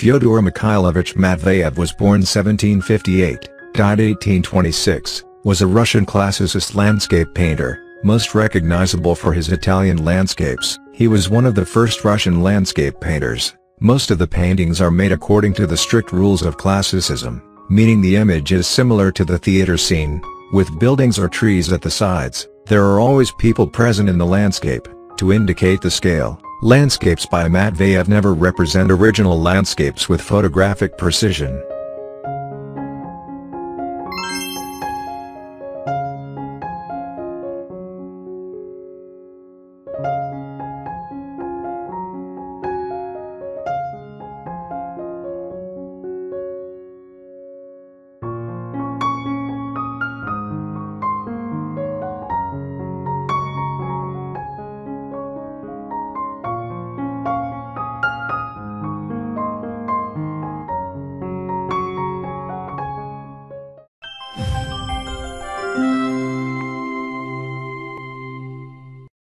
Fyodor Mikhailovich Matveyev was born 1758, died 1826, was a Russian classicist landscape painter, most recognizable for his Italian landscapes. He was one of the first Russian landscape painters. Most of the paintings are made according to the strict rules of classicism, meaning the image is similar to the theater scene, with buildings or trees at the sides. There are always people present in the landscape, to indicate the scale. Landscapes by Matveyev never represent original landscapes with photographic precision.